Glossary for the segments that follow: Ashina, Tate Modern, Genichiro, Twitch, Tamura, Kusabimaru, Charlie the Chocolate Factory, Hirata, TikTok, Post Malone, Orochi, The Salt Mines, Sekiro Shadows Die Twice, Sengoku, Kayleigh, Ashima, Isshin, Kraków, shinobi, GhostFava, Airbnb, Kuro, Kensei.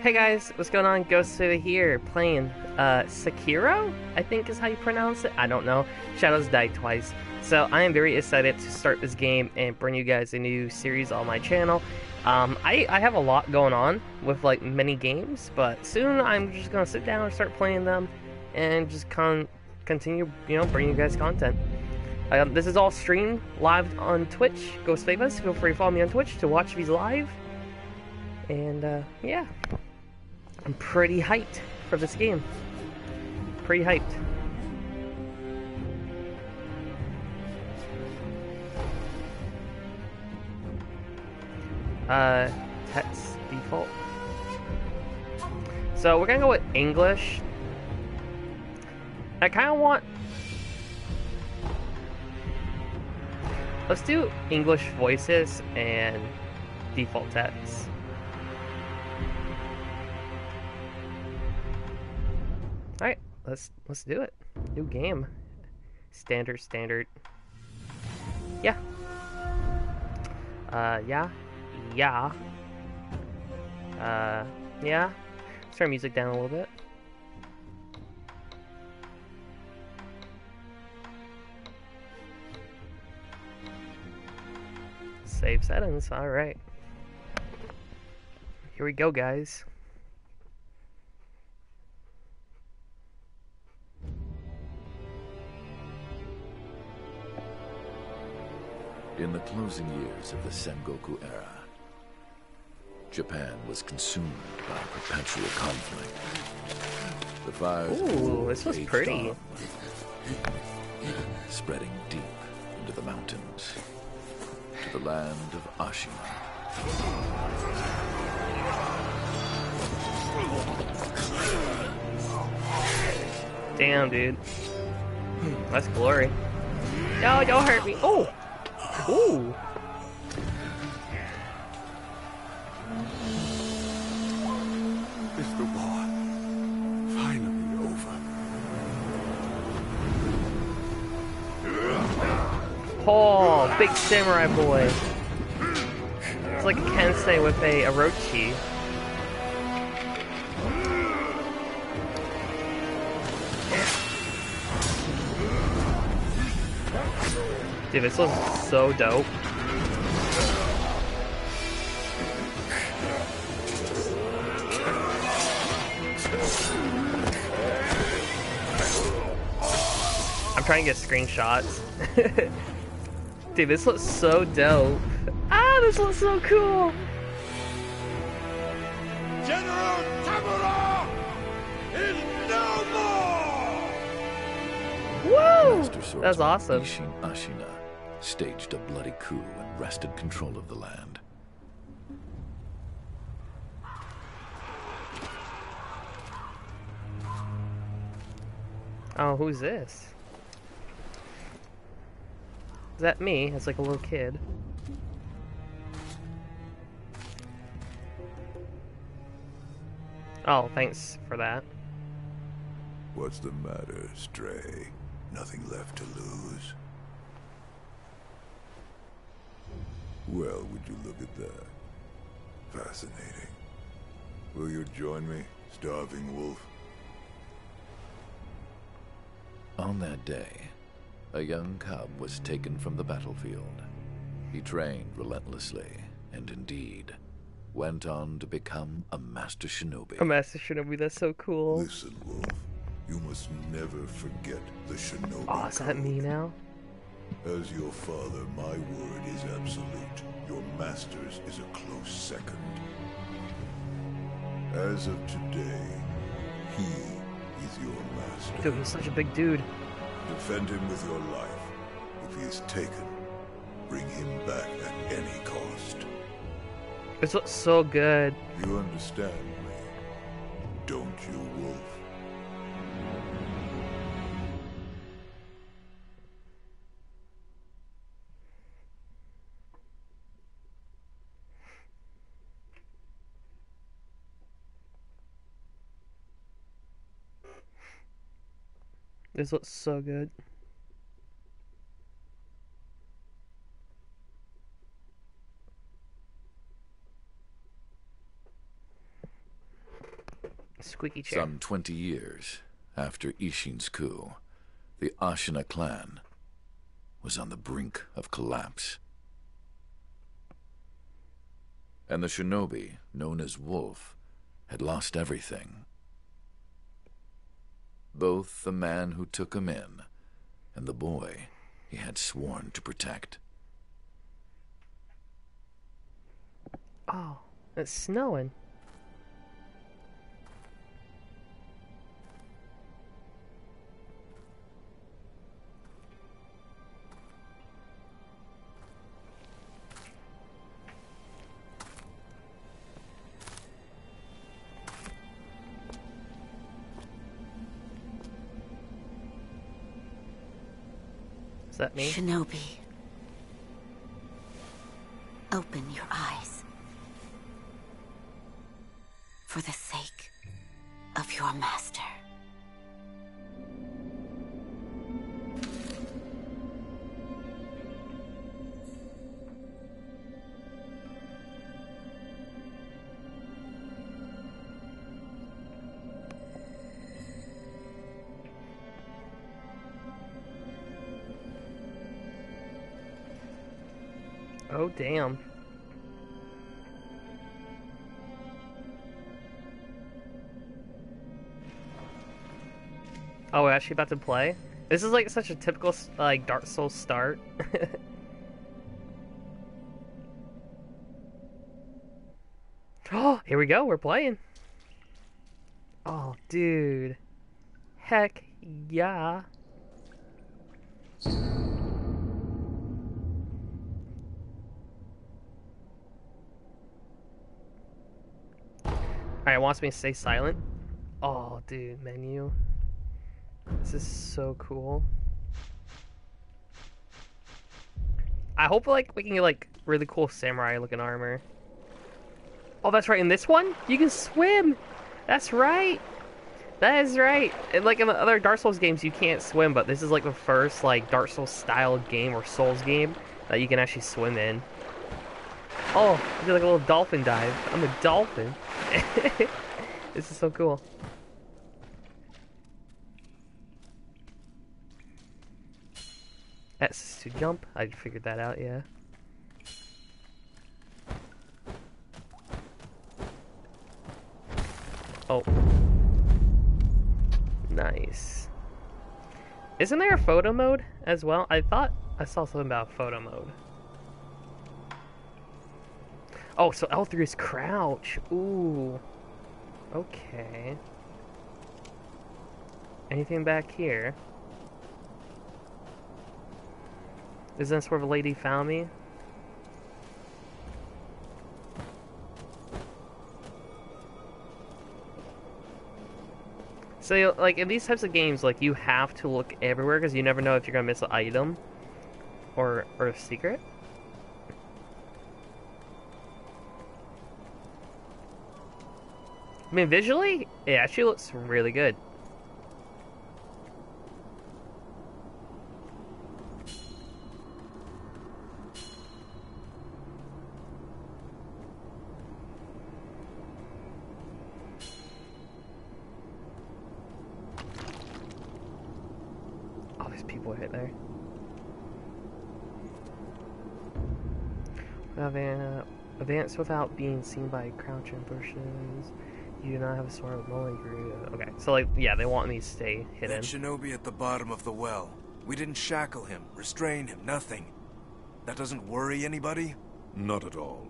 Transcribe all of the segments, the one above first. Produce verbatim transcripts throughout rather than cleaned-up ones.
Hey guys, what's going on? GhostFava here, playing uh, Sekiro, I think is how you pronounce it. I don't know. Shadows Die Twice. So I am very excited to start this game and bring you guys a new series on my channel. Um, I, I have a lot going on with like many games, but soon I'm just gonna sit down and start playing them and just con continue, you know, bringing you guys content. Um, this is all streamed live on Twitch. GhostFava, feel free to follow me on Twitch to watch these live. And uh, yeah, I'm pretty hyped for this game. Pretty hyped. Uh, that's default. So we're gonna go with English. I kind of want. Let's do English voices and default text. All right, let's let's do it. New game. Standard, standard. Yeah. Uh, yeah. Yeah. Uh, yeah. Let's turn music down a little bit. Save settings. All right. Here we go, guys. In the closing years of the Sengoku era, Japan was consumed by perpetual conflict. The fires Ooh, this was pretty. On, spreading deep into the mountains, to the land of Ashima. Damn, dude. That's glory. No, don't hurt me. Oh! Ooh! Is the war finally over? Oh, big samurai boy. It's like a Kensei with a Orochi. Dude, this was so dope. I'm trying to get screenshots. Dude, this looks so dope. Ah, this looks so cool. General Tamura is no more. Woo! That's awesome. Ashina staged a bloody coup and wrested control of the land. Oh, who's this? Is that me? It's like a little kid. Oh, thanks for that. What's the matter, stray? Nothing left to lose. Well, would you look at that? Fascinating. Will you join me, starving wolf? On that day, a young cub was taken from the battlefield. He trained relentlessly, and indeed, went on to become a master shinobi. A master shinobi, that's so cool. Listen, wolf, you must never forget the shinobi. Oh, is that me now? As your father, my word is absolute. Your master's is a close second. As of today, he is your master. Dude, he's such a big dude. Defend him with your life. If he is taken, bring him back at any cost. This looks so good. You understand me, don't you, wolf? This looks so good. squeaky chair. Some twenty years after Isshin's coup, the Ashina clan was on the brink of collapse. And the shinobi, known as Wolf, had lost everything. Both the man who took him in and the boy he had sworn to protect. Oh, it's snowing. That mean? Shinobi, open your eyes for the sake of your master. Oh, damn. Oh, we're actually about to play? This is like such a typical like Dark Souls start. Oh, here we go, we're playing. Oh, dude. Heck yeah. Alright, it wants me to stay silent. Oh, dude, menu. This is so cool. I hope like we can get like really cool samurai looking armor. Oh, that's right. In this one, you can swim. That's right. That is right. And like in the other Dark Souls games, you can't swim, but this is like the first like Dark Souls style game or Souls game that you can actually swim in. Oh, you do like a little dolphin dive. I'm a dolphin. This is so cool. S is to jump. I figured that out, yeah. Oh. Nice. Isn't there a photo mode as well? I thought I saw something about photo mode. Oh, so L three is crouch. Ooh. Okay. Anything back here? Is this where the lady found me? So, like, in these types of games, like, you have to look everywhere because you never know if you're gonna miss an item or, or a secret. I mean, visually, it actually looks really good. Oh, there's people right there. Advance without being seen by crouching bushes. You do not have a sword with Molly Grew. Okay, so like, yeah, they want me to stay hidden. That shinobi at the bottom of the well. We didn't shackle him, restrain him, nothing. That doesn't worry anybody? Not at all.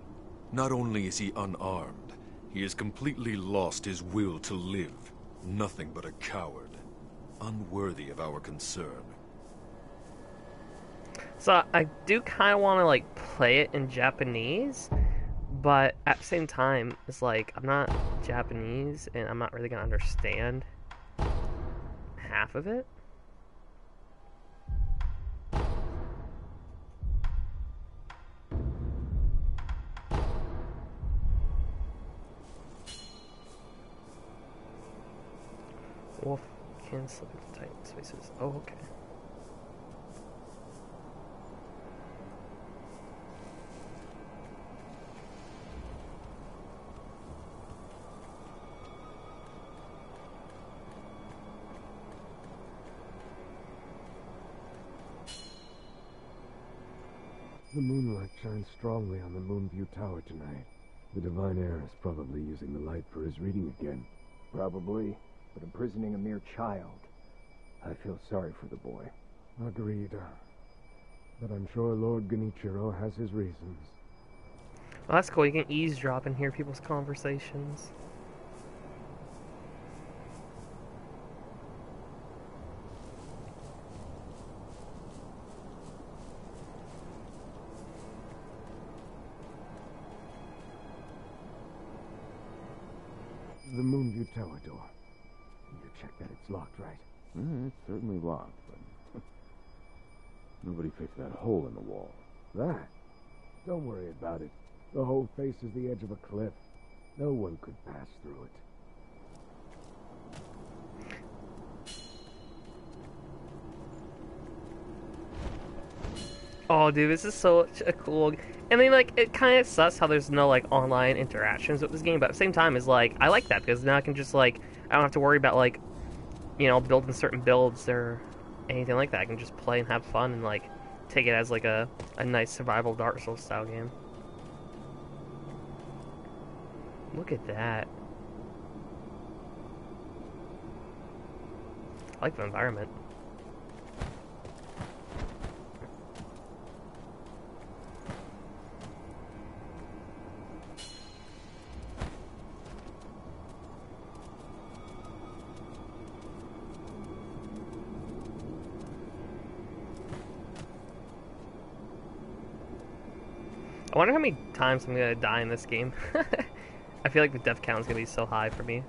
Not only is he unarmed, he has completely lost his will to live. Nothing but a coward. Unworthy of our concern. So I do kind of want to like play it in Japanese. But at the same time, it's like, I'm not Japanese, and I'm not really going to understand half of it. Wolf can slip into tight spaces. Oh, okay. The moonlight shines strongly on the Moonview Tower tonight. The Divine Heir is probably using the light for his reading again. Probably, but imprisoning a mere child. I feel sorry for the boy. Agreed. But I'm sure Lord Genichiro has his reasons. Well, that's cool. You can eavesdrop and hear people's conversations. The Moonview Tower door. You check that it's locked, right? Mm, it's certainly locked, but nobody fixed that hole in the wall. That? Don't worry about it. The whole face is the edge of a cliff. No one could pass through it. Oh, dude, this is such a cool... I mean, like, it kind of sucks how there's no, like, online interactions with this game, but at the same time, it's like, I like that, because now I can just, like, I don't have to worry about, like, you know, building certain builds or anything like that. I can just play and have fun and, like, take it as, like, a, a nice survival Dark Souls-style game. Look at that. I like the environment. I wonder how many times I'm gonna die in this game. I feel like the death count is gonna be so high for me.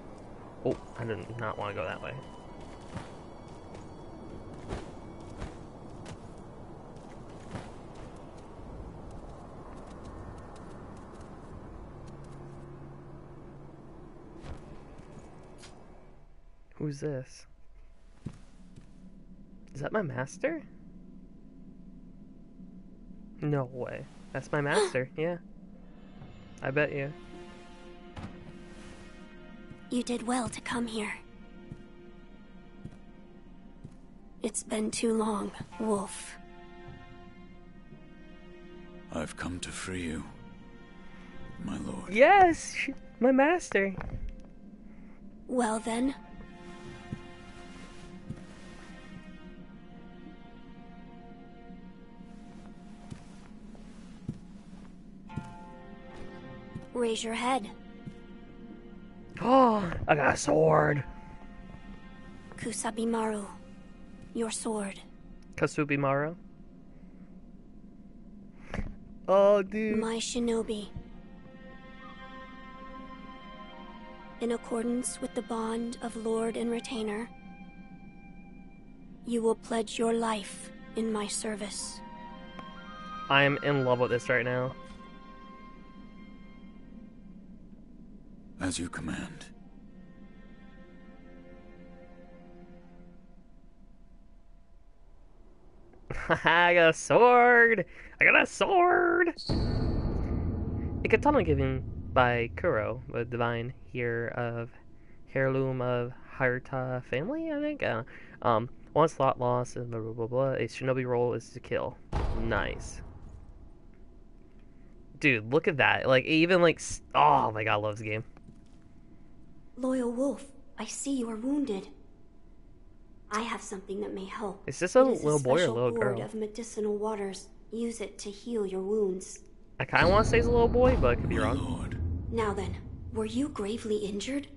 Oh, I did not want to go that way. Who's this? Is that my master? No way. That's my master, yeah. I bet you. You did well to come here. It's been too long, Wolf. I've come to free you, my lord. Yes, my master. Well then. Raise your head. Oh, I got a sword. Kusabimaru, your sword. Kusabimaru. Oh, dude. My shinobi. In accordance with the bond of lord and retainer, you will pledge your life in my service. I am in love with this right now. As you command. I got a sword! I got a sword! A katana given by Kuro, the divine heir of heirloom of Hirata family, I think? Uh, um, one slot loss and blah blah blah blah. A shinobi roll is to kill. Nice. Dude, look at that. Like, even like... Oh my god, I love this game. Loyal Wolf, I see you are wounded. I have something that may help. Is this a little boy or a little girl? Of medicinal waters. Use it to heal your wounds. I kind of want to say it's a little boy, but I could be wrong. Lord. Now then, were you gravely injured?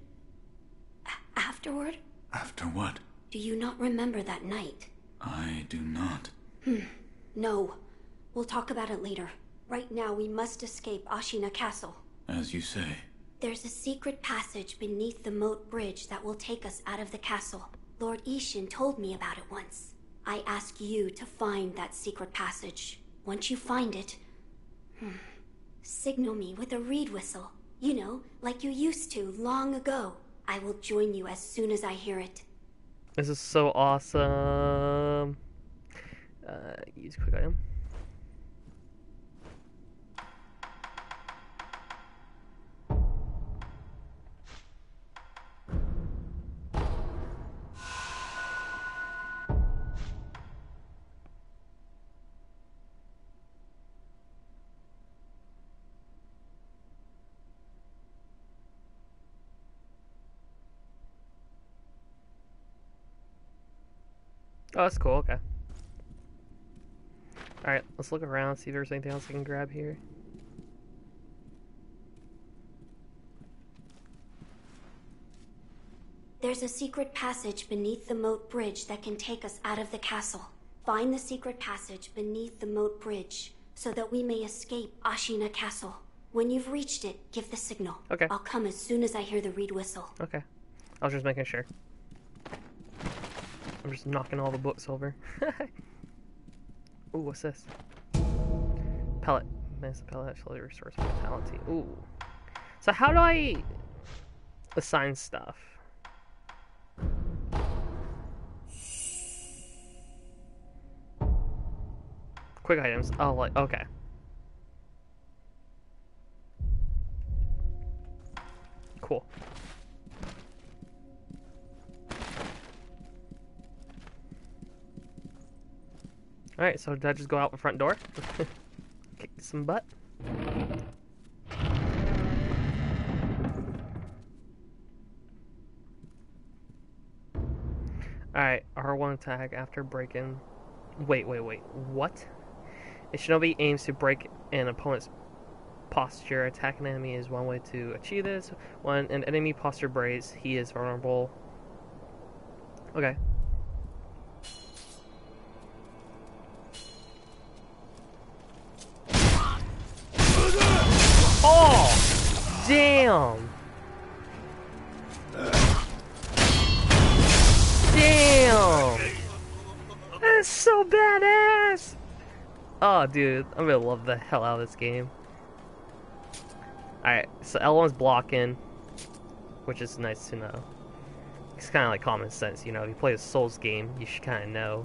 A- afterward? After what? Do you not remember that night? I do not. Hmm. No. We'll talk about it later. Right now, we must escape Ashina Castle. As you say. There's a secret passage beneath the moat bridge that will take us out of the castle. Lord Isshin told me about it once. I ask you to find that secret passage. Once you find it, hmm, signal me with a reed whistle. You know, like you used to long ago. I will join you as soon as I hear it. This is so awesome. Uh, use quick item. Oh, that's cool, okay. Alright, let's look around, see if there's anything else I can grab here. There's a secret passage beneath the moat bridge that can take us out of the castle. Find the secret passage beneath the moat bridge so that we may escape Ashina Castle. When you've reached it, give the signal. Okay. I'll come as soon as I hear the reed whistle. Okay. I was just making sure. I'm just knocking all the books over. Ooh, what's this? Pellet. Minus the pellet, actually, resource mortality. Ooh. So how do I assign stuff? Quick items. Oh, like, okay. Cool. Alright, so did I just go out the front door? Kick some butt? Alright, R one attack after break-in. Wait, wait, wait. What? A shinobi aims to break an opponent's posture. Attacking an enemy is one way to achieve this. When an enemy posture breaks, he is vulnerable. Okay. Oh! Damn! Damn! That's so badass! Oh, dude, I'm gonna love the hell out of this game. Alright, so L one's blocking, which is nice to know. It's kind of like common sense, you know, if you play a Souls game, you should kind of know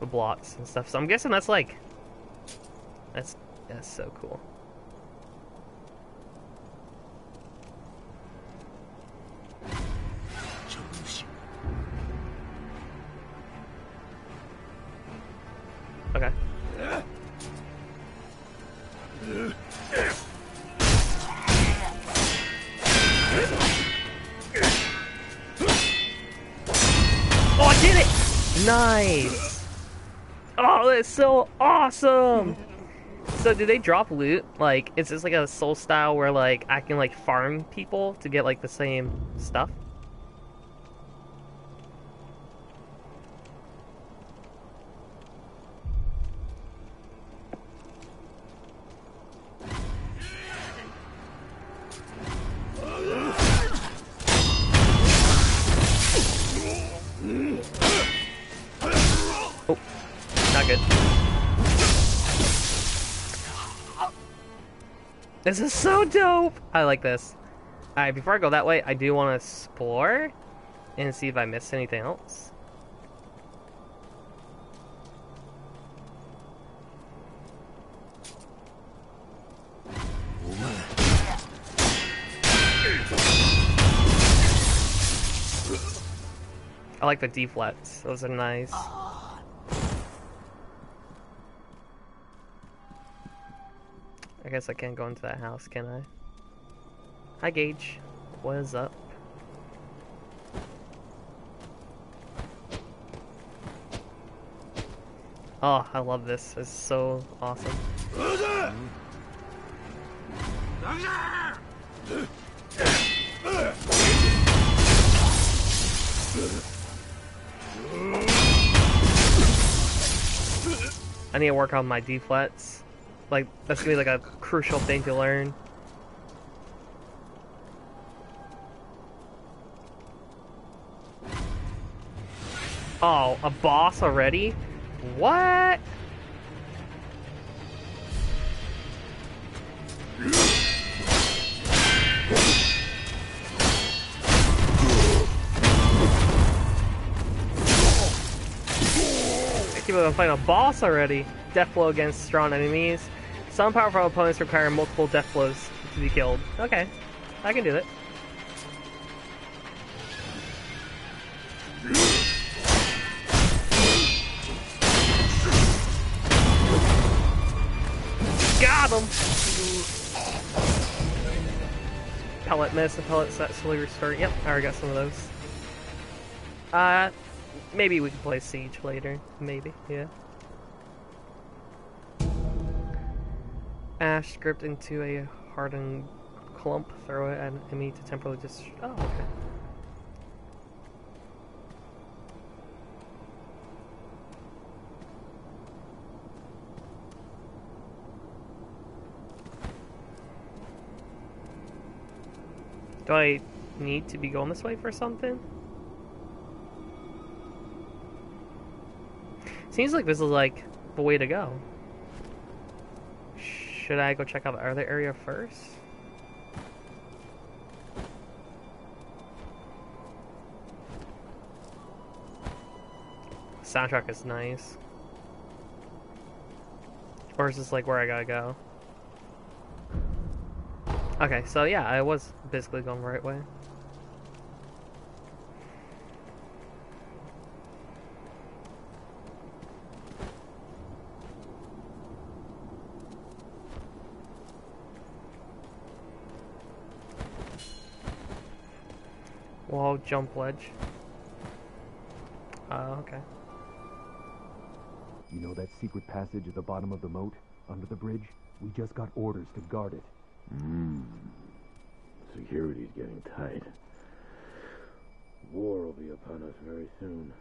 the blocks and stuff. So I'm guessing that's like... That's, that's so cool. Okay. Oh, I did it! Nice! Oh, that's so awesome! So, do they drop loot? Like, is this like a Soul style where, like, I can, like, farm people to get, like, the same stuff? This is so dope! I like this. Alright, before I go that way, I do want to explore and see if I missed anything else. I like the deflects. Those are nice. I guess I can't go into that house, can I? Hi, Gage. What is up? Oh, I love this. It's so awesome. I need to work on my deflats. Like, that's gonna be like a crucial thing to learn. Oh, a boss already? What? I can't believe I'm fighting a boss already. Death blow against strong enemies. Some powerful opponents require multiple death blows to be killed. Okay, I can do it. Got him! Pellet, medicine pellets, that's slowly restoring. Yep, I already got some of those. Uh, Maybe we can play Siege later. Maybe, yeah. Ash, gripped into a hardened clump, throw it at an enemy to temporarily just. Oh, okay. Do I need to be going this way for something? Seems like this is like the way to go. Should I go check out the other area first? The soundtrack is nice. Or is this like where I gotta go? Okay, so yeah, I was basically going the right way. Wall jump ledge. Oh, uh, okay. You know that secret passage at the bottom of the moat, under the bridge? We just got orders to guard it. Mm. Security's getting tight. War will be upon us very soon.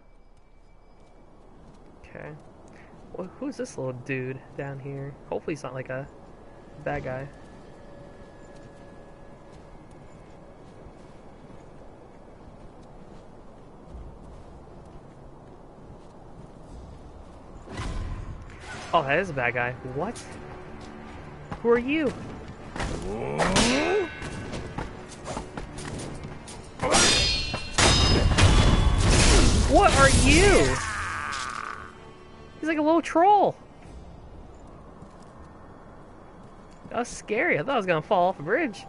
Okay. Well, who's this little dude down here? Hopefully he's not like a bad guy. Oh, that is a bad guy. What? Who are you? What are you? He's like a little troll. That was scary. I thought I was gonna fall off a bridge.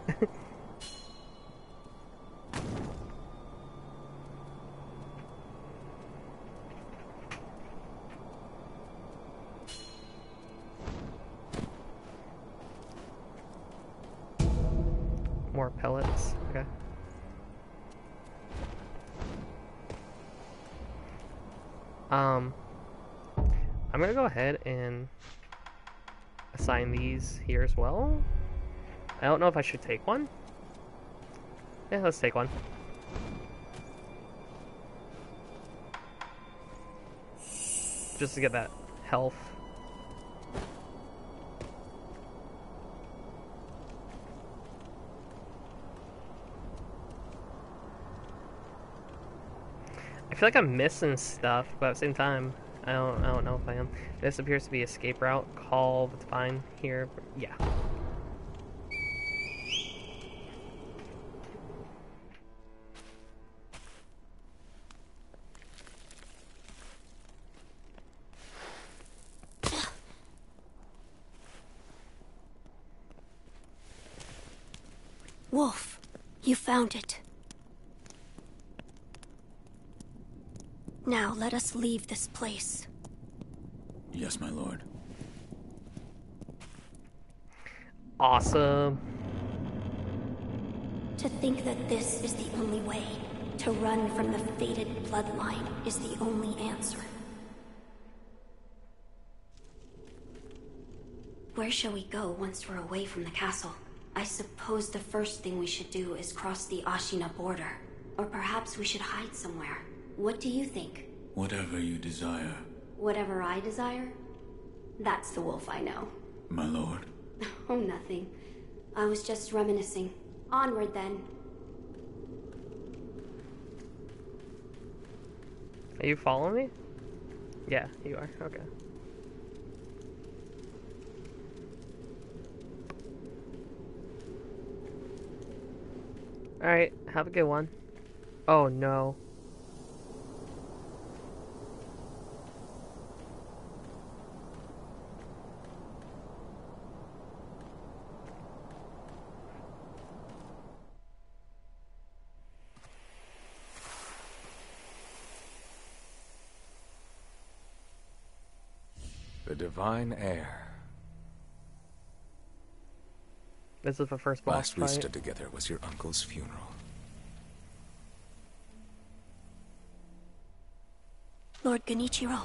More pellets. Okay. Um, I'm gonna go ahead and assign these here as well. I don't know if I should take one. Yeah, let's take one. Just to get that health. I feel like I'm missing stuff, but at the same time, I don't, I don't know if I am. This appears to be escape route. Call the divine here. Yeah. Wolf, you found it. Now, let us leave this place. Yes, my lord. Awesome. To think that this is the only way, to run from the fated bloodline, is the only answer. Where shall we go once we're away from the castle? I suppose the first thing we should do is cross the Ashina border. Or perhaps we should hide somewhere. What do you think? Whatever you desire. Whatever I desire? That's the wolf I know. My lord. Oh, nothing. I was just reminiscing. Onward, then. Are you following me? Yeah, you are. Okay. Alright, have a good one. Oh, no. The divine heir. This is the first boss fight. Last we stood together was your uncle's funeral. Lord Genichiro.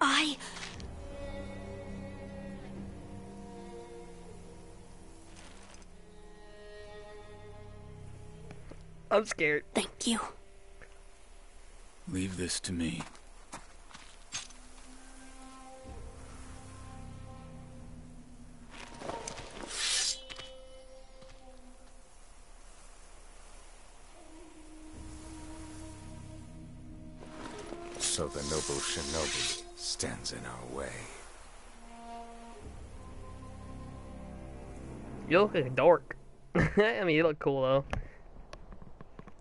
I... I'm scared. Thank you. Leave this to me. So the noble shinobi stands in our way. You look like a dork. I mean, you look cool though.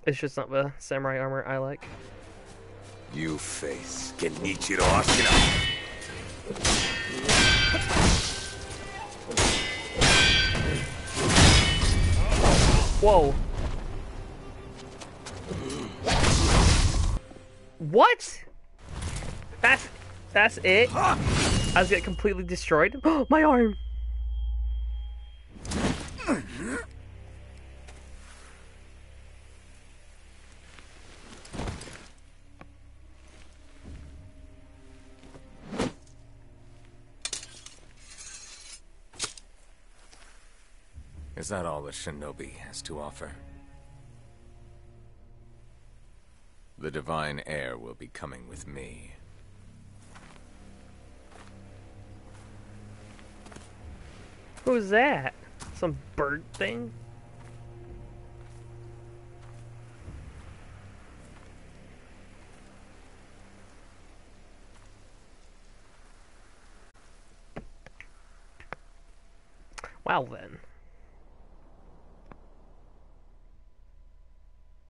It's just not the samurai armor I like. You face Genichiro Ashina. Whoa. What? That's that's it. I was getting completely destroyed. Oh, my arm. Is that all that Shinobi has to offer? The divine heir will be coming with me. Who's that? Some bird thing? Well then.